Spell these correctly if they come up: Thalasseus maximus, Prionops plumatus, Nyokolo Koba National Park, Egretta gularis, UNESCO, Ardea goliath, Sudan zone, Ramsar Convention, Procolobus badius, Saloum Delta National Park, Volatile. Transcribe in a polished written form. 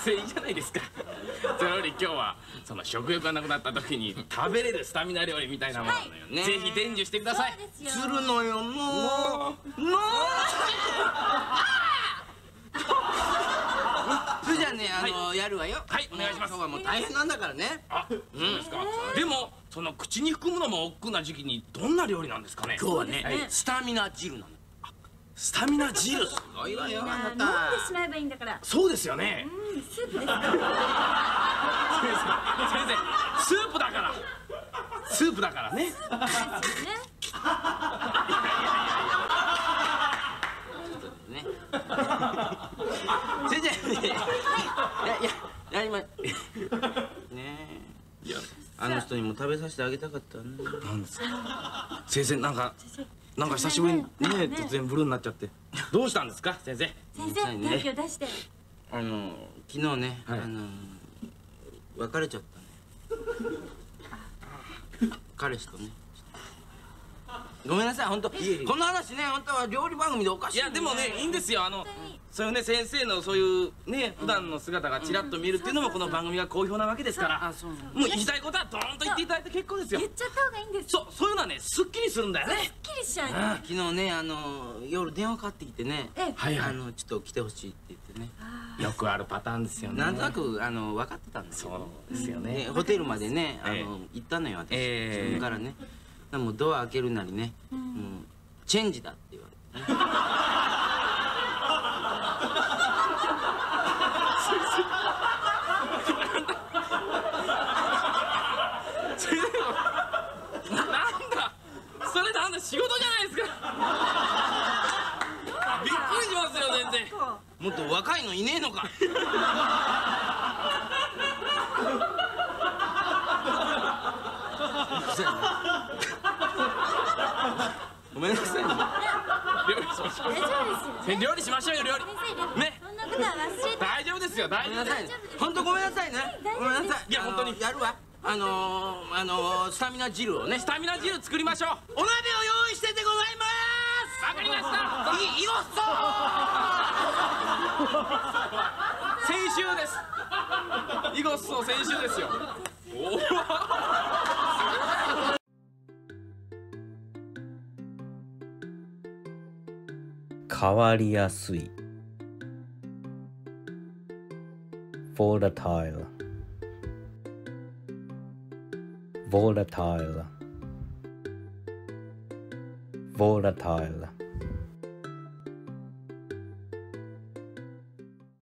先生じゃないですか。それより今日はその食欲がなくなった時に食べれるスタミナ料理みたいなものなのよね。ぜひ伝授してください。するのよ。もうもうそれじゃあね、やるわよ。はい、お願いします。今日はもう大変なんだからね。あ、そうですか。でもその口に含むのも億劫な時期にどんな料理なんですかね。今日はね、スタミナ汁なの。スタミナ汁、すごいわよ。あなた飲んでしまえばいいんだから。そうですよね。スープですから。先生、スープだから、スープだからね。先生、いや今ねえ、いや、あの人にも食べさせてあげたかったね。なんですか先生、なんか久しぶりにね、突然ブルーになっちゃって。どうしたんですか先生。先生、勇気を出して。昨日ね、別れちゃったね。彼氏とね。ごめんなさい、本当。この話ね、本当は料理番組でおかしい。いや、でもね、いいんですよ。そういうね、先生のそういうね、普段の姿がちらっと見えるっていうのも、この番組が好評なわけですから。もう言いたいことはドーンと言っていただいて結構ですよ。言っちゃった方がいいんです。そういうのはね、すっきりするんだよね。すっきりしちゃう。昨日ね、夜電話かかってきてね、ちょっと来てほしいって言ってね。よくあるパターンですよね。なんとなく分かってたんですよ。そうですよね。ホテルまでね、行ったのよ、私。それからね、もうドア開けるなりね、もうチェンジだって言われて。仕事じゃないですか。びっくりしますよ全然。もっと若いのいねえのか。ごめんなさい。料理しましょう。料理しましょうよ、料理。ね。そんなことは忘れて。大丈夫ですよ、大丈夫です。本当ごめんなさいね。ごめんなさい。いや本当にやるわ。スタミナ汁をね、スタミナ汁作りましょう。お鍋を用意しててございます。わかりました。よっそー。先週です。イゴッソー、先週ですよ。お変わりやすい volatile